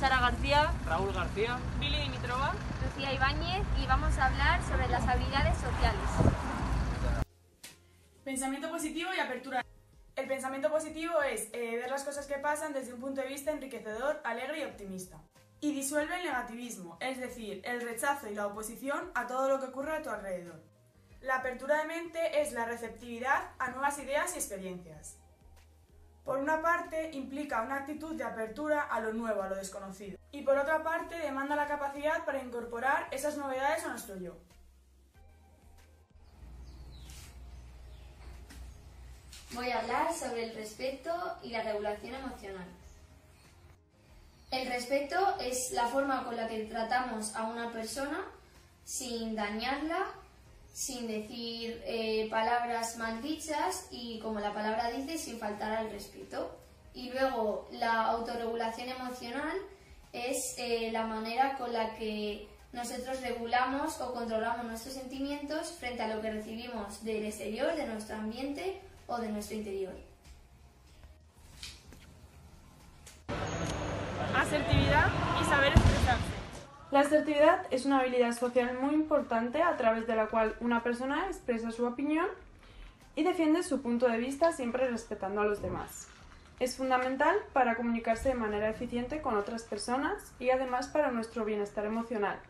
Sara García, Raúl García, Mili Dimitrova, Lucía Ibáñez, y vamos a hablar sobre las habilidades sociales. Pensamiento positivo y apertura. El pensamiento positivo es ver las cosas que pasan desde un punto de vista enriquecedor, alegre y optimista. Y disuelve el negativismo, es decir, el rechazo y la oposición a todo lo que ocurre a tu alrededor. La apertura de mente es la receptividad a nuevas ideas y experiencias. Por una parte, implica una actitud de apertura a lo nuevo, a lo desconocido. Y por otra parte, demanda la capacidad para incorporar esas novedades a nuestro yo. Voy a hablar sobre el respeto y la regulación emocional. El respeto es la forma con la que tratamos a una persona sin dañarla, sin decir palabras maldichas y, como la palabra dice, sin faltar al respeto. Y luego la autorregulación emocional es la manera con la que nosotros regulamos o controlamos nuestros sentimientos frente a lo que recibimos del exterior, de nuestro ambiente o de nuestro interior. Asertividad y saber expresarse. La asertividad es una habilidad social muy importante a través de la cual una persona expresa su opinión y defiende su punto de vista siempre respetando a los demás. Es fundamental para comunicarse de manera eficiente con otras personas y además para nuestro bienestar emocional.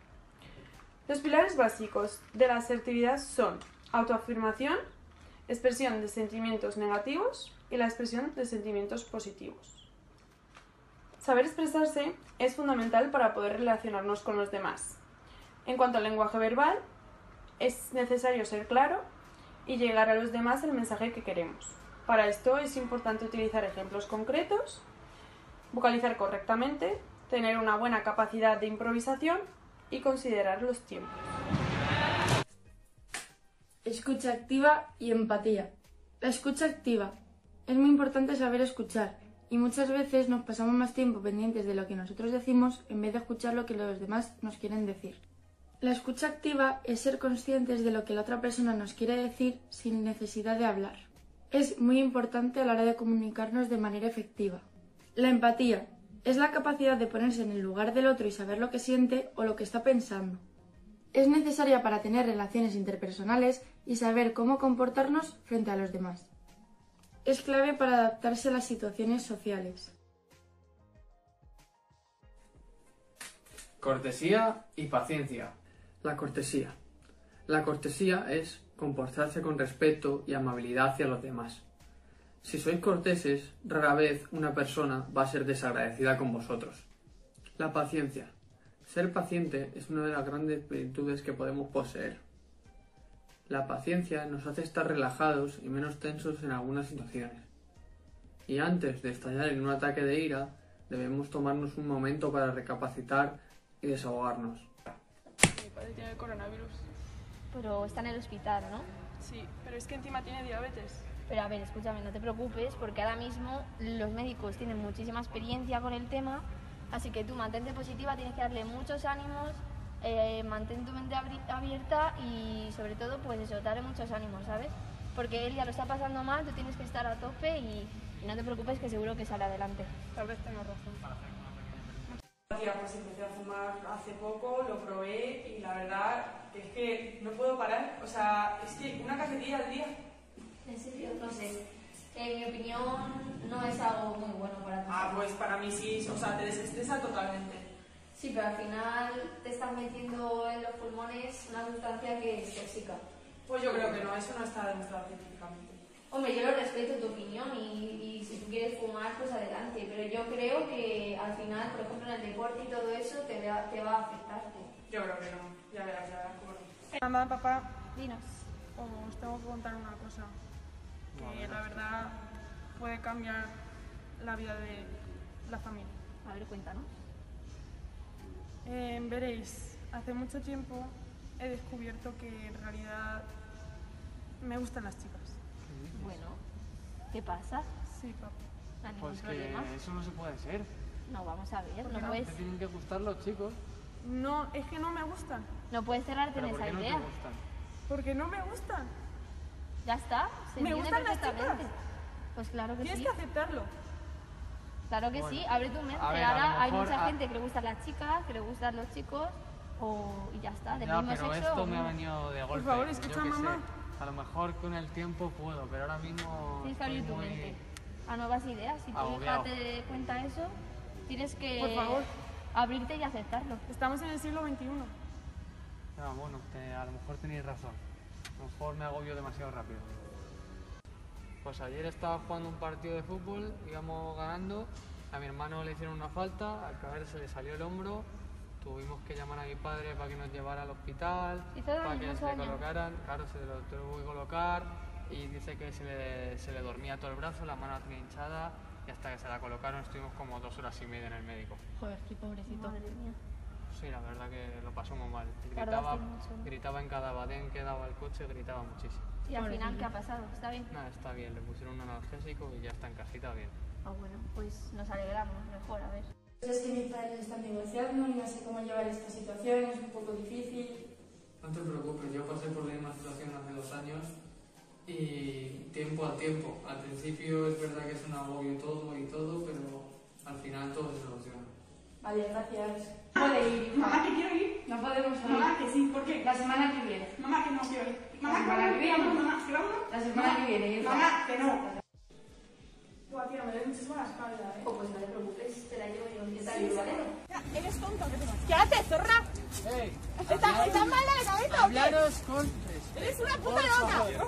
Los pilares básicos de la asertividad son autoafirmación, expresión de sentimientos negativos y la expresión de sentimientos positivos. Saber expresarse es fundamental para poder relacionarnos con los demás. En cuanto al lenguaje verbal, es necesario ser claro y llegar a los demás el mensaje que queremos. Para esto es importante utilizar ejemplos concretos, vocalizar correctamente, tener una buena capacidad de improvisación y considerar los tiempos. Escucha activa y empatía. La escucha activa. Es muy importante saber escuchar. Y muchas veces nos pasamos más tiempo pendientes de lo que nosotros decimos en vez de escuchar lo que los demás nos quieren decir. La escucha activa es ser conscientes de lo que la otra persona nos quiere decir sin necesidad de hablar. Es muy importante a la hora de comunicarnos de manera efectiva. La empatía es la capacidad de ponerse en el lugar del otro y saber lo que siente o lo que está pensando. Es necesaria para tener relaciones interpersonales y saber cómo comportarnos frente a los demás. Es clave para adaptarse a las situaciones sociales. Cortesía y paciencia. La cortesía. La cortesía es comportarse con respeto y amabilidad hacia los demás. Si sois corteses, rara vez una persona va a ser desagradecida con vosotros. La paciencia. Ser paciente es una de las grandes virtudes que podemos poseer. La paciencia nos hace estar relajados y menos tensos en algunas situaciones. Y antes de estallar en un ataque de ira, debemos tomarnos un momento para recapacitar y desahogarnos. Mi padre tiene el coronavirus. Pero está en el hospital, ¿no? Sí, pero es que encima tiene diabetes. Pero a ver, escúchame, no te preocupes, porque ahora mismo los médicos tienen muchísima experiencia con el tema, así que tú mantente positiva, tienes que darle muchos ánimos. Mantén tu mente abierta y sobre todo pues eso, darle muchos ánimos, ¿sabes? Porque él ya lo está pasando mal, tú tienes que estar a tope y no te preocupes que seguro que sale adelante. Tal vez tengas razón para hacer una pequeña... Pues empecé a fumar hace poco, lo probé y la verdad es que no puedo parar, o sea, es que una cajetilla al día. ¿En serio? No sé, en mi opinión no es algo muy bueno para ti. Ah, pues para mí sí, o sea, te desestresa totalmente. Sí, pero al final te estás metiendo en los pulmones una sustancia que es tóxica. Pues yo creo que no, eso no está demostrado científicamente. Hombre, yo lo respeto tu opinión y si tú quieres fumar, pues adelante. Pero yo creo que al final, por ejemplo, en el deporte y todo eso te va a afectarte. Yo creo que no, ya verás cómo no. Mamá, papá, dinos. Os tengo que contar una cosa. Que la verdad puede cambiar la vida de la familia. A ver, cuéntanos. Veréis, hace mucho tiempo he descubierto que en realidad me gustan las chicas. Bueno, ¿qué pasa? Sí, papá. ¿No hay ningún problema? Que eso no se puede hacer. No, vamos a ver, no puedes... ¿Te tienen que gustar los chicos? No, es que no me gustan. No puedes cerrarte en esa idea. ¿Por qué no te gustan? Porque no me gustan. Ya está, se entiende perfectamente. Me gustan las chicas. Pues claro que sí. Tienes que aceptarlo. Claro que bueno, sí, abre tu mente. Ver, ahora hay mucha gente que le gustan las chicas, que le gustan los chicos, y ya está, del mismo sexo. Pero esto me ha venido de golpe. Por favor, escucha, mamá. A lo mejor con el tiempo puedo, pero ahora mismo. Tienes que abrir tu mente a nuevas ideas. Si tú nunca te das cuenta de eso, tienes que. Por favor. Abrirte y aceptarlo. Estamos en el siglo XXI. No, bueno, a lo mejor tenéis razón. A lo mejor me agobio demasiado rápido. Pues ayer estaba jugando un partido de fútbol, íbamos ganando, a mi hermano le hicieron una falta, al caer se le salió el hombro, tuvimos que llamar a mi padre para que nos llevara al hospital, para que se le colocaran, claro, se lo tuvo que colocar, y dice que se le dormía todo el brazo, la mano tenía hinchada, y hasta que se la colocaron estuvimos como 2 horas y media en el médico. Joder, qué pobrecito. Madre mía. Sí, la verdad que lo pasó muy mal. Gritaba en cada badén que daba el coche, gritaba muchísimo. ¿Y al final qué ha pasado? ¿Está bien? Nada, está bien, le pusieron un analgésico y ya está en casita bien. Ah, bueno, pues nos alegramos, mejor, a ver. Pues es que mis padres están divorciando y no sé cómo llevar esta situación, es un poco difícil. No te preocupes, yo pasé por la misma situación hace 2 años y tiempo a tiempo. Al principio es verdad que es un agobio todo y todo, pero al final todo se soluciona. Vale, gracias. Puede ir. Mamá, que quiero ir. No podemos ir. Mamá, que sí. ¿Por qué? La semana que viene. Mamá, que no quiero ir. Mamá, que viene. Mamá, que vamos. La semana que viene. Mamá, que no. Buah, tío, me doy muchísimo la espalda, ¿eh? Pues no te preocupes, te la llevo yo. ¿Qué tal? ¿Vale? Eres tonto. ¿Qué haces, zorra? ¡Ey! ¿Estás mal de la cabeza o qué? Hablaros con respeto. Eres una puta loca.